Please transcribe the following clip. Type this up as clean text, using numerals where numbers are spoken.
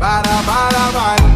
Ba-da-ba-da-ba-da.